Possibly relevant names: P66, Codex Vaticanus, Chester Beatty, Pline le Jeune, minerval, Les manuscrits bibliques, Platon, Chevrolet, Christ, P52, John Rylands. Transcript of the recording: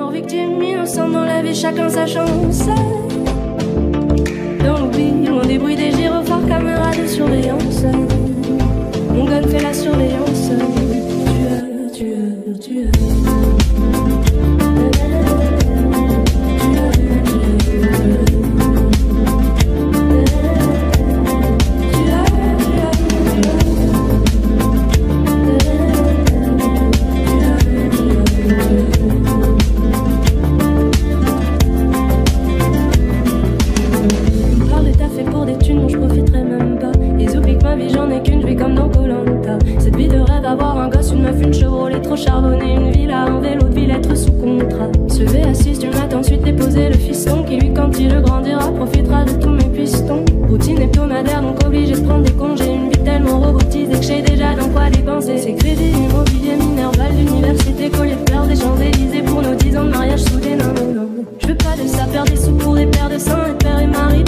Envie que tu mis ensemble dans la vie, chacun sa chance. Dans l'oubli, on débrouille des gyrophares, caméras de surveillance. Mon gun fait la surveillance. Cette vie de rêve, avoir un gosse, une meuf, une Chevrolet trop charbonnée, une villa, un vélo de ville, être sous contrat. Se lever à 6 du matin, ensuite déposer le fiston qui lui, quand il grandira, profitera de tous mes pistons. Routine hebdomadaire, donc obligé de prendre des congés. Une vie tellement robotisée que j'ai déjà dans quoi dépenser. C'est crédit, immobilier, minerval, d'université, collier de fleurs, des Champs-Élysées pour nos 10 ans de mariage sous des nains. Je veux pas de ça, perdre des sous pour des paires de seins, et père et mari.